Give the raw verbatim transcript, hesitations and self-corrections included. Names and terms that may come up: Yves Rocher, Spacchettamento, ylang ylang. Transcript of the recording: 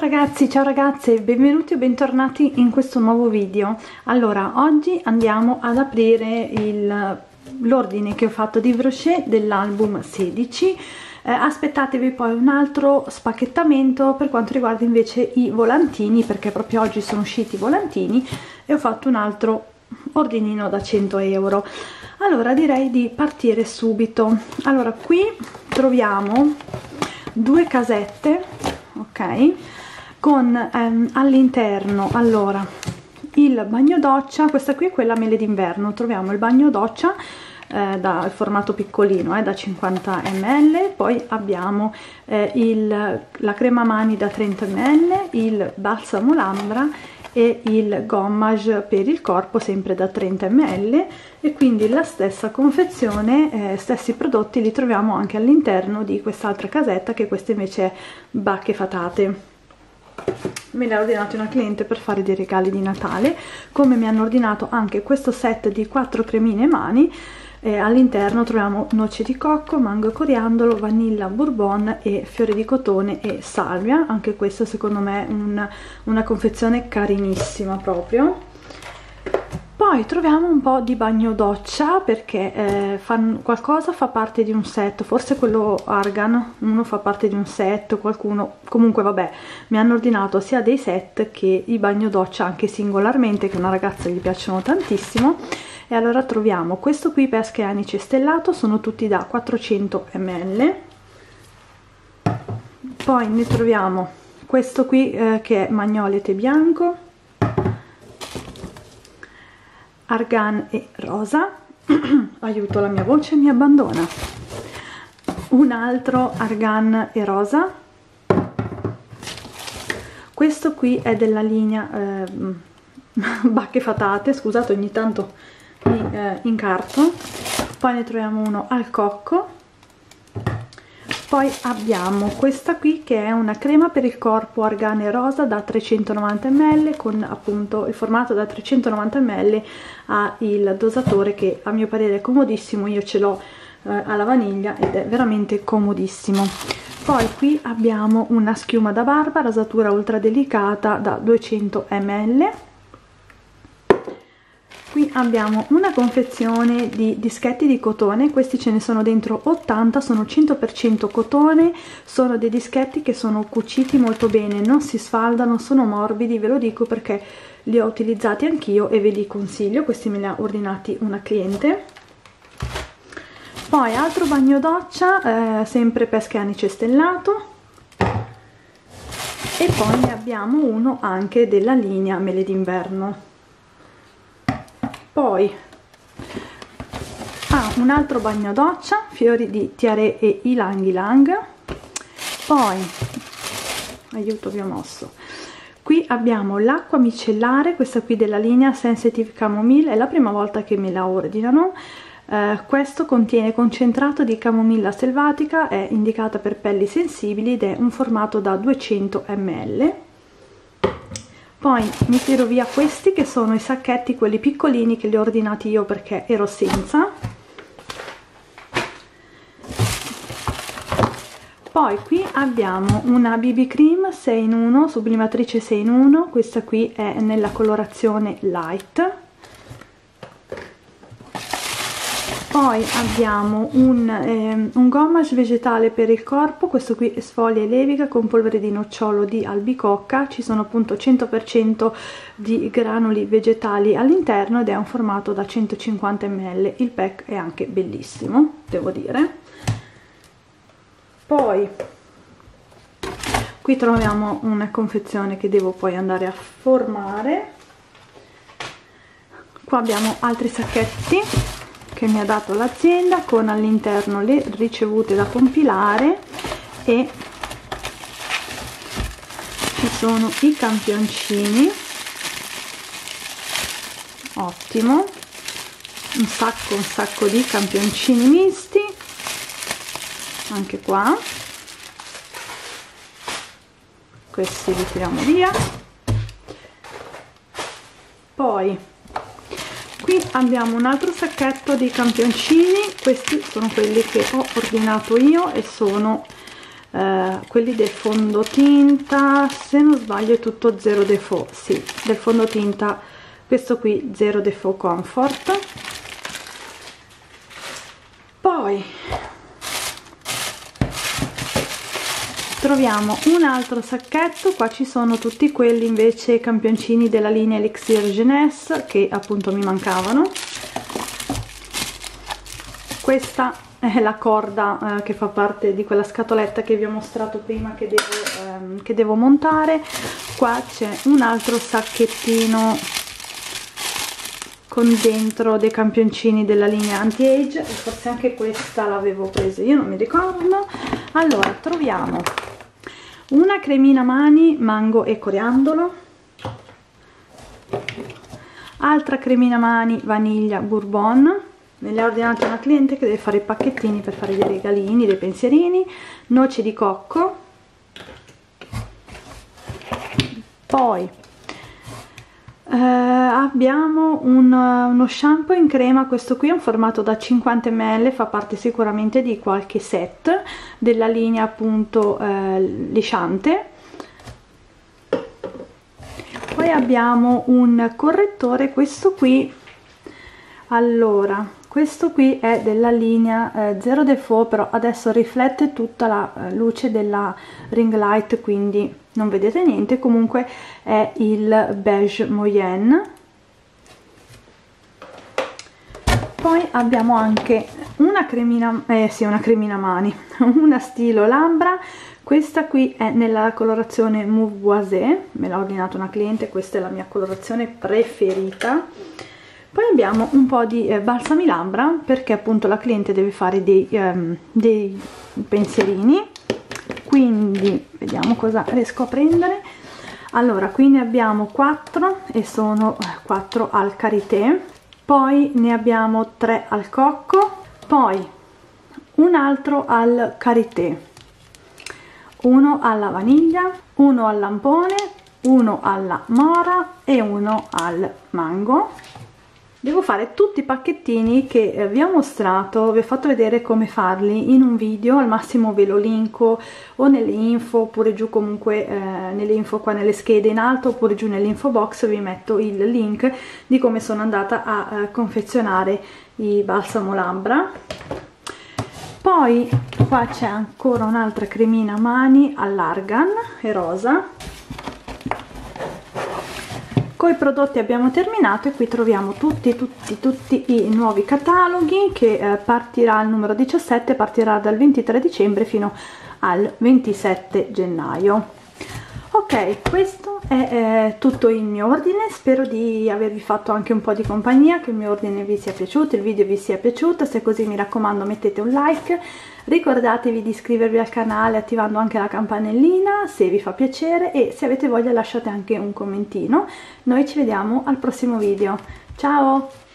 ragazzi, ciao ragazze, benvenuti o bentornati in questo nuovo video. Allora, oggi andiamo ad aprire l'ordine che ho fatto di Yves Rocher dell'album sedici. Eh, aspettatevi poi un altro spacchettamento per quanto riguarda invece i volantini, perché proprio oggi sono usciti i volantini e ho fatto un altro ordinino da cento euro. Allora, direi di partire subito. Allora, qui troviamo due casette, ok, con ehm, all'interno, allora, il bagno doccia. Questa qui è quella mele d'inverno. Troviamo il bagno doccia eh, dal formato piccolino, eh, da cinquanta millilitri, poi abbiamo eh, il, la crema mani da trenta millilitri, il balsamo labbra e il gommage per il corpo sempre da trenta millilitri, e quindi la stessa confezione, eh, stessi prodotti li troviamo anche all'interno di quest'altra casetta, che questa invece è bacche fatate. Me l'ha ordinato una cliente per fare dei regali di Natale, come mi hanno ordinato anche questo set di quattro cremine mani. Eh, all'interno troviamo noce di cocco, mango e coriandolo, vanilla bourbon e fiori di cotone e salvia. Anche questo secondo me è un, una confezione carinissima proprio. Poi troviamo un po' di bagno doccia, perché eh, fan, qualcosa fa parte di un set, forse quello argan, uno fa parte di un set, qualcuno, comunque vabbè, mi hanno ordinato sia dei set che i bagno doccia anche singolarmente, che a una ragazza gli piacciono tantissimo. E allora troviamo questo qui, pesca e anice stellato, sono tutti da quattrocento millilitri. Poi ne troviamo questo qui eh, che è magnolia e tè bianco, argan e rosa. Aiuto, la mia voce mi abbandona. Un altro argan e rosa. Questo qui è della linea eh, bacche fatate, scusate, ogni tanto mi eh, incarto. Poi ne troviamo uno al cocco. Poi abbiamo questa qui che è una crema per il corpo argan e rosa da trecentonovanta millilitri, con appunto il formato da trecentonovanta millilitri ha il dosatore, che a mio parere è comodissimo. Io ce l'ho eh, alla vaniglia ed è veramente comodissimo. Poi qui abbiamo una schiuma da barba, rasatura ultra delicata da duecento millilitri. Qui abbiamo una confezione di dischetti di cotone, questi ce ne sono dentro ottanta, sono cento per cento cotone, sono dei dischetti che sono cuciti molto bene, non si sfaldano, sono morbidi, ve lo dico perché li ho utilizzati anch'io e ve li consiglio. Questi me li ha ordinati una cliente. Poi altro bagno doccia, eh, sempre pesca e anice stellato. E poi ne abbiamo uno anche della linea mele d'inverno. Poi ah, un altro bagno doccia, fiori di tiare e ylang ylang. Poi, aiuto, vi ho mosso. Qui abbiamo l'acqua micellare, questa qui della linea Sensitive Camomille, è la prima volta che me la ordinano. Eh, questo contiene concentrato di camomilla selvatica, è indicata per pelli sensibili ed è un formato da duecento millilitri. Poi mi tiro via questi che sono i sacchetti, quelli piccolini, che li ho ordinati io perché ero senza. Poi qui abbiamo una B B cream sei in uno, sublimatrice sei in uno, questa qui è nella colorazione light. Poi abbiamo un, ehm, un gommage vegetale per il corpo, questo qui sfoglia e leviga con polvere di nocciolo di albicocca, ci sono appunto cento per cento di granuli vegetali all'interno ed è un formato da centocinquanta millilitri, il pack è anche bellissimo, devo dire. Poi qui troviamo una confezione che devo poi andare a formare. Qua abbiamo altri sacchetti che mi ha dato l'azienda, con all'interno le ricevute da compilare, e ci sono i campioncini, ottimo, un sacco un sacco di campioncini misti anche qua, questi li tiriamo via. Poi qui abbiamo un altro sacchetto di campioncini, questi sono quelli che ho ordinato io e sono eh, quelli del fondotinta, se non sbaglio è tutto zero default, sì, del fondotinta, questo qui zero default comfort. Poi troviamo un altro sacchetto, qua ci sono tutti quelli invece campioncini della linea Elixir Jeunesse che appunto mi mancavano. Questa è la corda eh, che fa parte di quella scatoletta che vi ho mostrato prima che devo, ehm, che devo montare. Qua c'è un altro sacchettino con dentro dei campioncini della linea anti-age, forse anche questa l'avevo presa, io non mi ricordo. Allora, troviamo una cremina mani, mango e coriandolo, altra cremina mani, vaniglia, bourbon. Me l'ha ordinata una cliente che deve fare i pacchettini per fare dei regalini, dei pensierini. Noci di cocco, poi eh, abbiamo un, uno shampoo in crema, questo qui è un formato da cinquanta millilitri, fa parte sicuramente di qualche set della linea appunto eh, lisciante. Poi abbiamo un correttore, questo qui, allora questo qui è della linea eh, Zero Default, però adesso riflette tutta la eh, luce della ring light, quindi non vedete niente. Comunque è il beige Moyenne. Poi abbiamo anche una cremina, eh sì, una cremina mani, una stilo labbra. Questa qui è nella colorazione Mauve Boisé, me l'ha ordinata una cliente, questa è la mia colorazione preferita. Poi abbiamo un po' di eh, balsami labbra, perché appunto la cliente deve fare dei, ehm, dei pensierini, quindi vediamo cosa riesco a prendere. Allora, qui ne abbiamo quattro e sono quattro al karité, poi ne abbiamo tre al cocco, poi un altro al karité, uno alla vaniglia, uno al lampone, uno alla mora e uno al mango. Devo fare tutti i pacchettini che vi ho mostrato, vi ho fatto vedere come farli in un video, al massimo ve lo linko o nelle info, oppure giù comunque eh, nelle info qua nelle schede in alto, oppure giù nell'info box vi metto il link di come sono andata a eh, confezionare i balsamo labbra. Poi qua c'è ancora un'altra cremina mani all'argan e rosa. Con i prodotti abbiamo terminato e qui troviamo tutti tutti tutti i nuovi cataloghi che eh, partirà il numero diciassette, partirà dal ventitré dicembre fino al ventisette gennaio. Ok, questo è eh, tutto il mio ordine, spero di avervi fatto anche un po' di compagnia, che il mio ordine vi sia piaciuto, il video vi sia piaciuto. Se così, mi raccomando, mettete un like, ricordatevi di iscrivervi al canale attivando anche la campanellina se vi fa piacere, e se avete voglia lasciate anche un commentino. Noi ci vediamo al prossimo video, ciao!